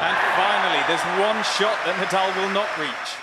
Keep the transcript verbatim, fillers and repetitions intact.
And finally, there's one shot that Nadal will not reach.